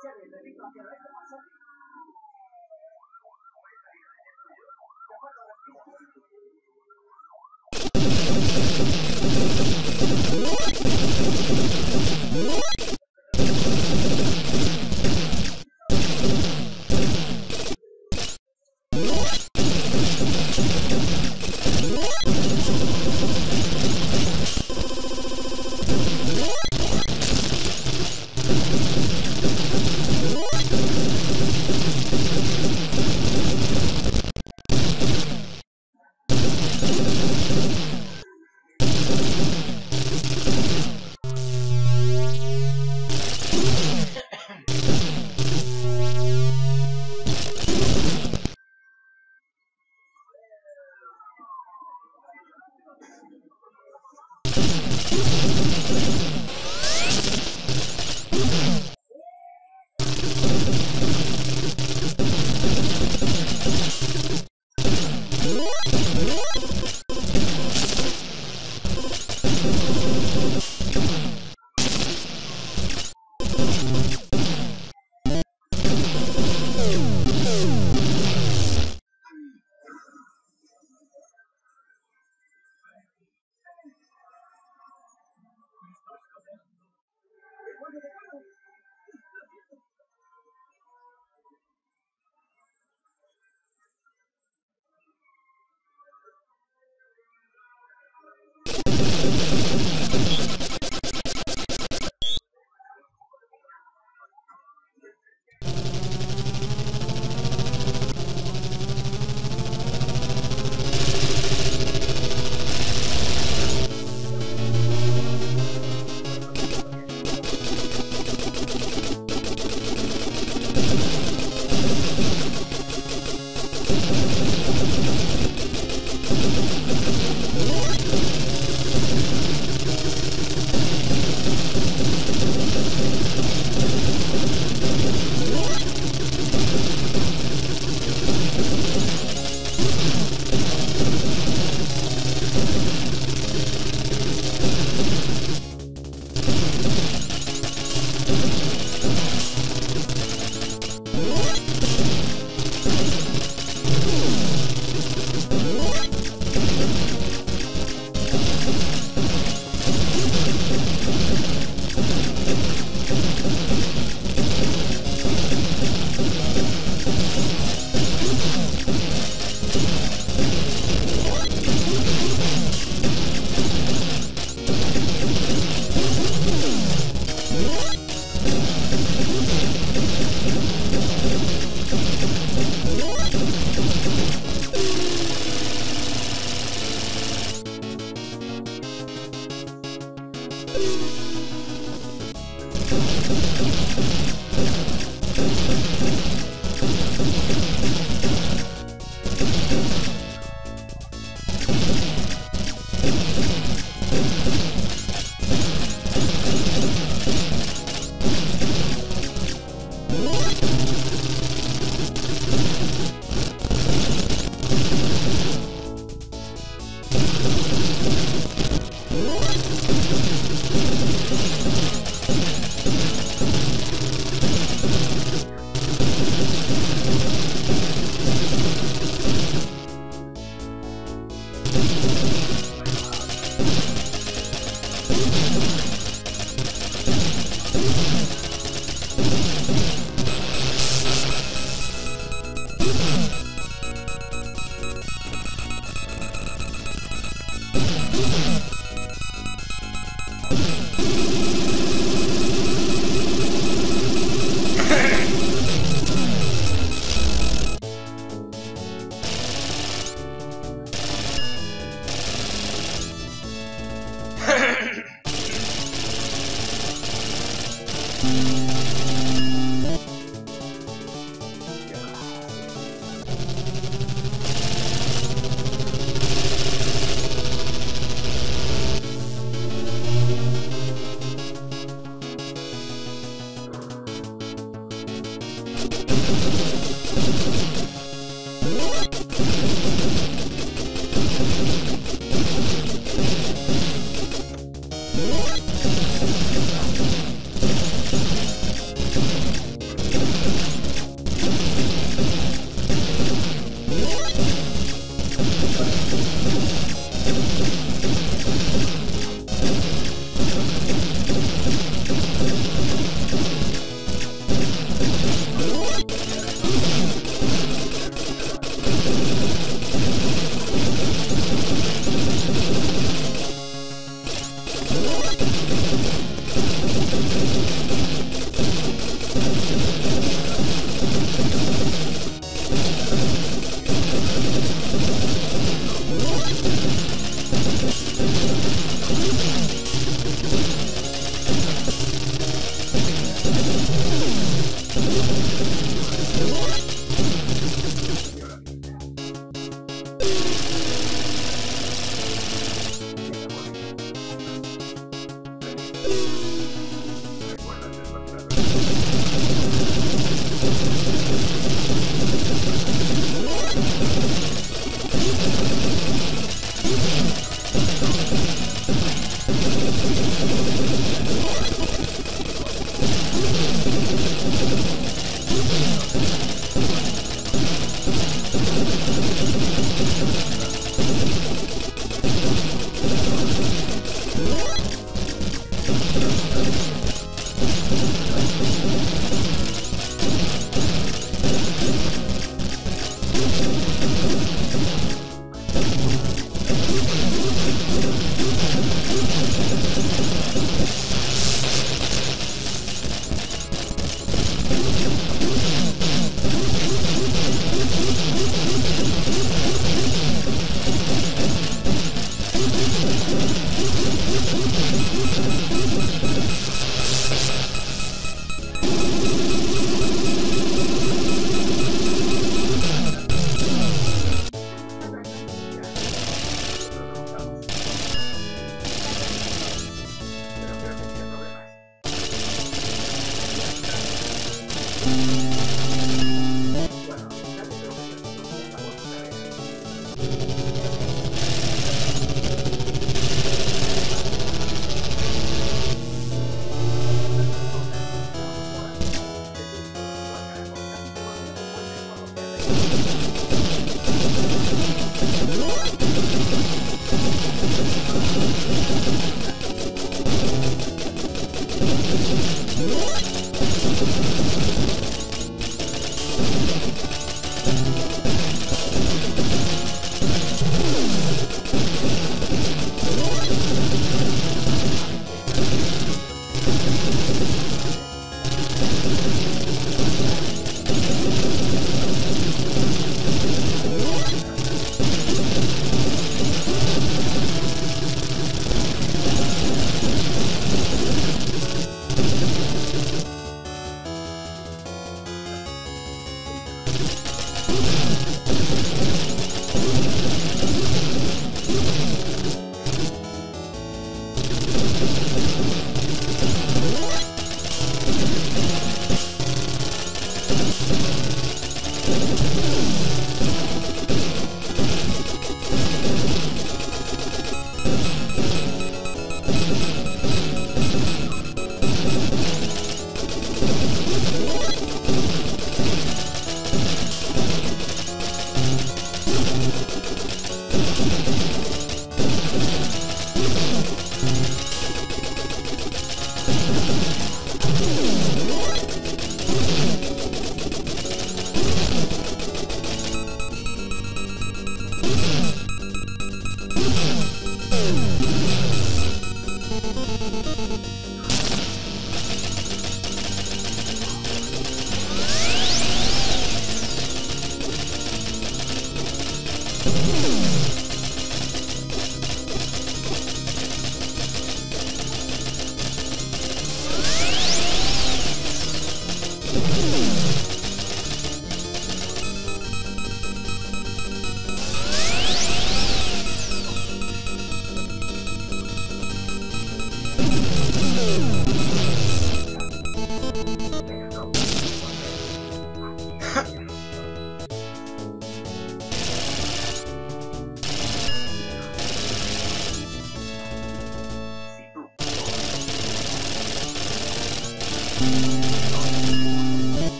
hacia el recinto hacia el oeste, más cerca. De acuerdo,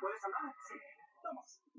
¿Puedes hablar? Sí. Vamos.